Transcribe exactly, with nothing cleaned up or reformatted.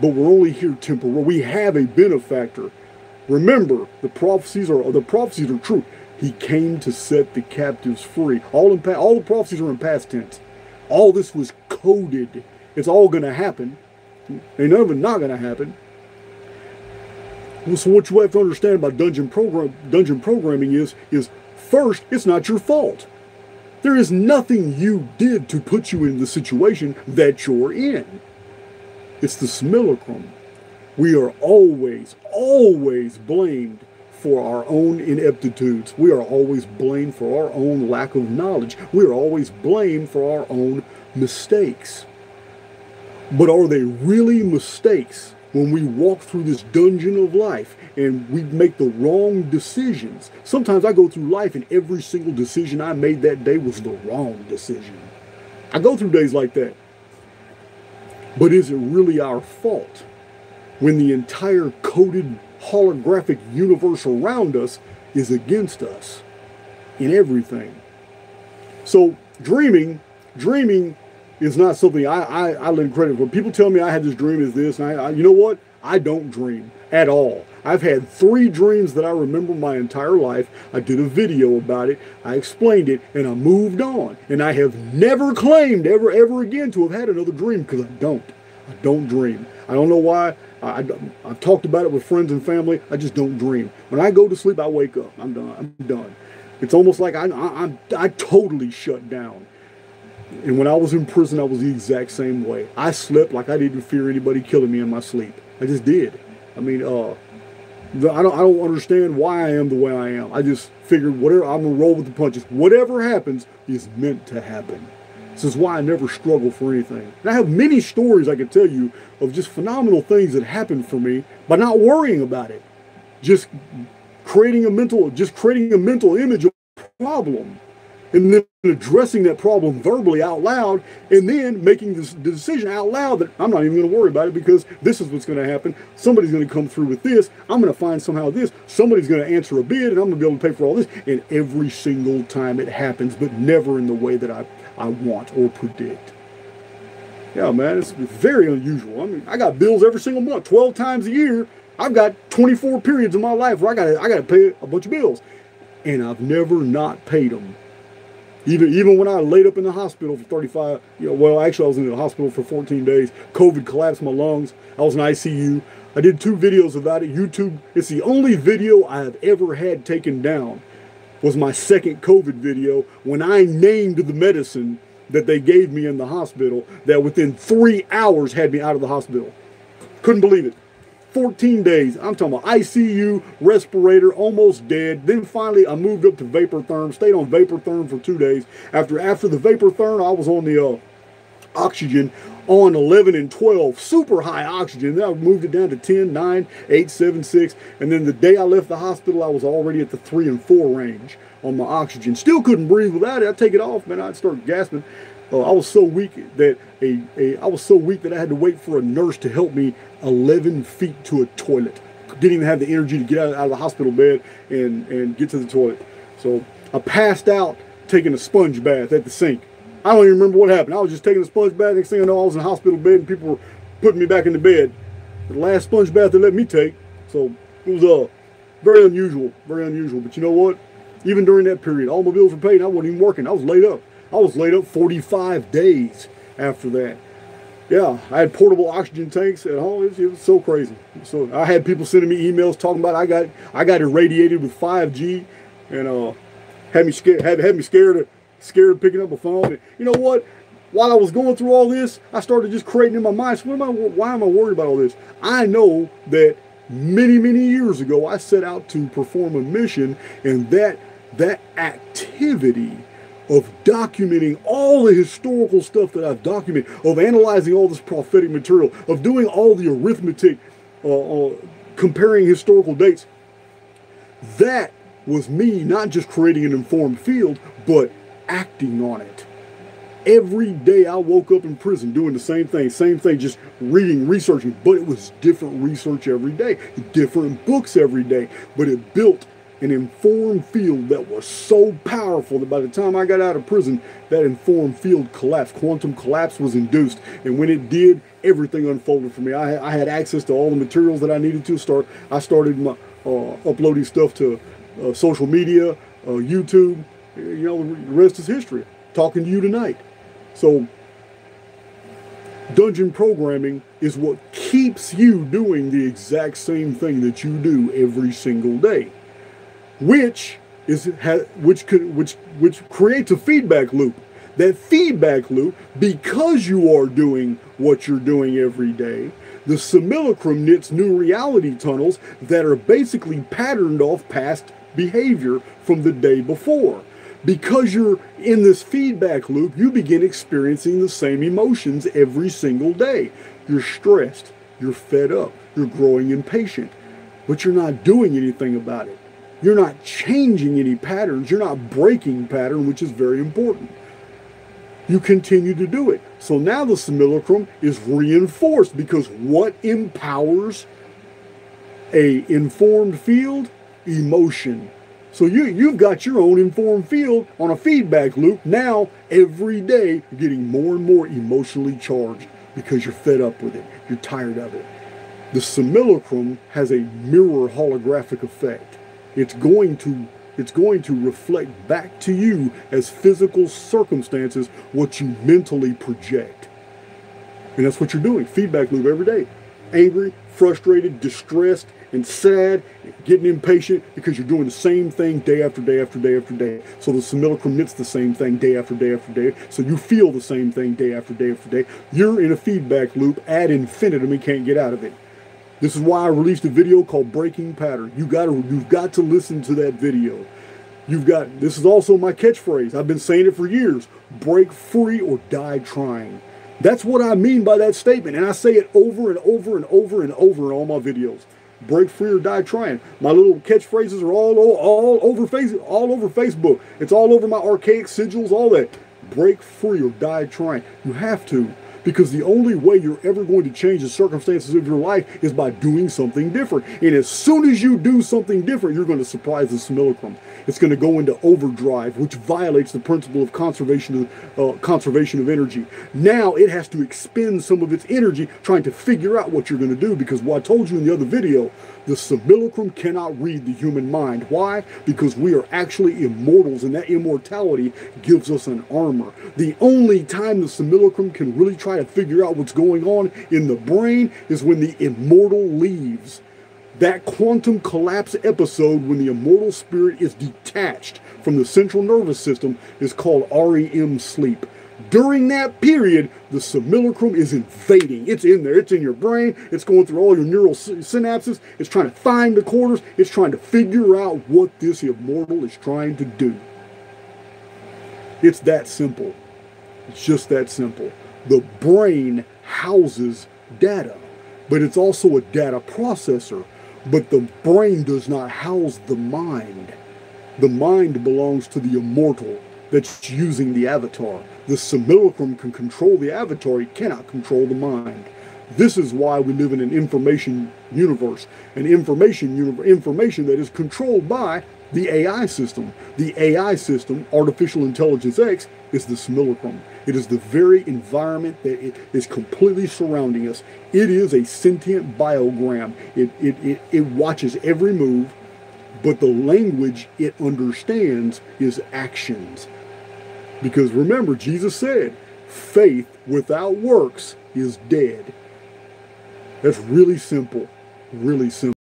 but we're only here temporarily. We have a benefactor. Remember, the prophecies are the prophecies are true. He came to set the captives free. All in all the prophecies are in past tense. All this was coded. It's all going to happen. Ain't none of it not going to happen. Well, so what you have to understand about dungeon program dungeon programming is is first, it's not your fault. There is nothing you did to put you in the situation that you're in. It's the simulacrum. We are always, always blamed for our own ineptitudes. We are always blamed for our own lack of knowledge. We are always blamed for our own mistakes. But are they really mistakes when we walk through this dungeon of life and we make the wrong decisions? Sometimes I go through life and every single decision I made that day was the wrong decision. I go through days like that. But is it really our fault when the entire coded holographic universe around us is against us in everything? So dreaming, dreaming is not something I, I, I lend credit for. People tell me I had this dream as this, and I, I, you know what? I don't dream at all. I've had three dreams that I remember my entire life. I did a video about it. I explained it, and I moved on. And I have never claimed ever, ever again to have had another dream, because I don't. I don't dream. I don't know why. I, I, I've talked about it with friends and family. I just don't dream. When I go to sleep, I wake up. I'm done. I'm done. It's almost like I, I, I, I totally shut down. And when I was in prison, I was the exact same way. I slept like I didn't fear anybody killing me in my sleep. I just did. I mean, uh, I don't, I don't understand why I am the way I am. I just figured whatever, I'm going to roll with the punches. Whatever happens is meant to happen. This is why I never struggle for anything. And I have many stories I could tell you of just phenomenal things that happened for me by not worrying about it. Just creating a mental, just creating a mental image of a problem, and then addressing that problem verbally out loud, and then making this decision out loud that I'm not even going to worry about it, because this is what's going to happen. Somebody's going to come through with this. I'm going to find somehow this. Somebody's going to answer a bid, and I'm going to be able to pay for all this. And every single time it happens, but never in the way that I, I want or predict. Yeah, man, it's very unusual. I mean, I got bills every single month, twelve times a year. I've got twenty-four periods in my life where I got I got to pay a bunch of bills, and I've never not paid them. Even, even when I laid up in the hospital for thirty-five, you know, well, actually I was in the hospital for fourteen days. COVID collapsed my lungs. I was in I C U. I did two videos about it. YouTube, it's the only video I have ever had taken down, was my second COVID video, when I named the medicine that they gave me in the hospital that within three hours had me out of the hospital. Couldn't believe it. fourteen days. I'm talking about I C U, respirator, almost dead. Then finally I moved up to Vapotherm, stayed on Vapotherm for two days. After after the Vapotherm, I was on the uh, oxygen on eleven and twelve, super high oxygen. Then I moved it down to ten, nine, eight, seven, six. And then the day I left the hospital, I was already at the three and four range on my oxygen. Still couldn't breathe without it. I'd take it off, man. I'd start gasping. Uh, I was so weak that a, a I was so weak that I had to wait for a nurse to help me eleven feet to a toilet. Didn't even have the energy to get out, out of the hospital bed and and get to the toilet. So I passed out taking a sponge bath at the sink. I don't even remember what happened. I was just taking a sponge bath. Next thing I know, I was in a hospital bed and people were putting me back in the bed. The last sponge bath they let me take. So it was uh very unusual, very unusual. But you know what? Even during that period, all my bills were paid. I wasn't even working. I was laid up. I was laid up forty-five days after that. Yeah, I had portable oxygen tanks at home. It was, it was so crazy. So I had people sending me emails talking about I got I got irradiated with five G, and uh, had me scared had, had me scared of scared of picking up a phone. And you know what? While I was going through all this, I started just creating in my mind. So what am I? Why am I worried about all this? I know that many many years ago I set out to perform a mission, and that that activity of documenting all the historical stuff that I've documented, of analyzing all this prophetic material, of doing all the arithmetic, uh, uh, comparing historical dates, that was me not just creating an informed field, but acting on it. Every day I woke up in prison doing the same thing, same thing, just reading, researching, but it was different research every day, different books every day, but it built an informed field that was so powerful that by the time I got out of prison, that informed field collapsed. Quantum collapse was induced. And when it did, everything unfolded for me. I, I had access to all the materials that I needed to start. I started my, uh, uploading stuff to uh, social media, uh, YouTube. You know, the rest is history. Talking to you tonight. So dungeon programming is what keeps you doing the exact same thing that you do every single day, which is which could which which creates a feedback loop. That feedback loop, because you are doing what you're doing every day, the simulacrum knits new reality tunnels that are basically patterned off past behavior from the day before. Because you're in this feedback loop, you begin experiencing the same emotions every single day. You're stressed, you're fed up, you're growing impatient, but you're not doing anything about it. You're not changing any patterns, you're not breaking pattern, which is very important. You continue to do it. So now the simulacrum is reinforced, because what empowers a informed field? Emotion. So you, you've got your own informed field on a feedback loop. Now, every day, you're getting more and more emotionally charged because you're fed up with it. You're tired of it. The simulacrum has a mirror holographic effect. It's going to, it's going to reflect back to you as physical circumstances what you mentally project. And that's what you're doing. Feedback loop every day. Angry, frustrated, distressed, and sad, getting impatient, because you're doing the same thing day after day after day after day. So the simulacrum knits the same thing day after day after day. So you feel the same thing day after day after day. You're in a feedback loop ad infinitum and can't get out of it. This is why I released a video called Breaking Pattern. You gotta, you've got to listen to that video. You've got, this is also my catchphrase. I've been saying it for years. Break free or die trying. That's what I mean by that statement. And I say it over and over and over and over in all my videos. Break free or die trying. My little catchphrases are all, all, over face, all over Facebook. It's all over my archaic sigils, all that. Break free or die trying. You have to, because the only way you're ever going to change the circumstances of your life is by doing something different. And as soon as you do something different, you're going to surprise the simulacrum. It's going to go into overdrive, which violates the principle of conservation of, uh, conservation of energy. Now it has to expend some of its energy trying to figure out what you're going to do, because what I told you in the other video, the simulacrum cannot read the human mind. Why? Because we are actually immortals, and that immortality gives us an armor. The only time the simulacrum can really try to figure out what's going on in the brain is when the immortal leaves. That quantum collapse episode when the immortal spirit is detached from the central nervous system is called REM sleep. During that period, the simulacrum is invading. It's in there. It's in your brain. It's going through all your neural synapses. It's trying to find the quarters. It's trying to figure out what this immortal is trying to do. It's that simple. It's just that simple. The brain houses data, but it's also a data processor. But the brain does not house the mind. The mind belongs to the immortal that's using the avatar. The simulacrum can control the avatar. It cannot control the mind. This is why we live in an information universe, an information universe, information that is controlled by the A I system. The A I system, Artificial Intelligence X, is the simulacrum. It is the very environment that it is completely surrounding us. It is a sentient biogram. It, it, it, it watches every move, but the language it understands is actions. Because remember, Jesus said, faith without works is dead. That's really simple, really simple.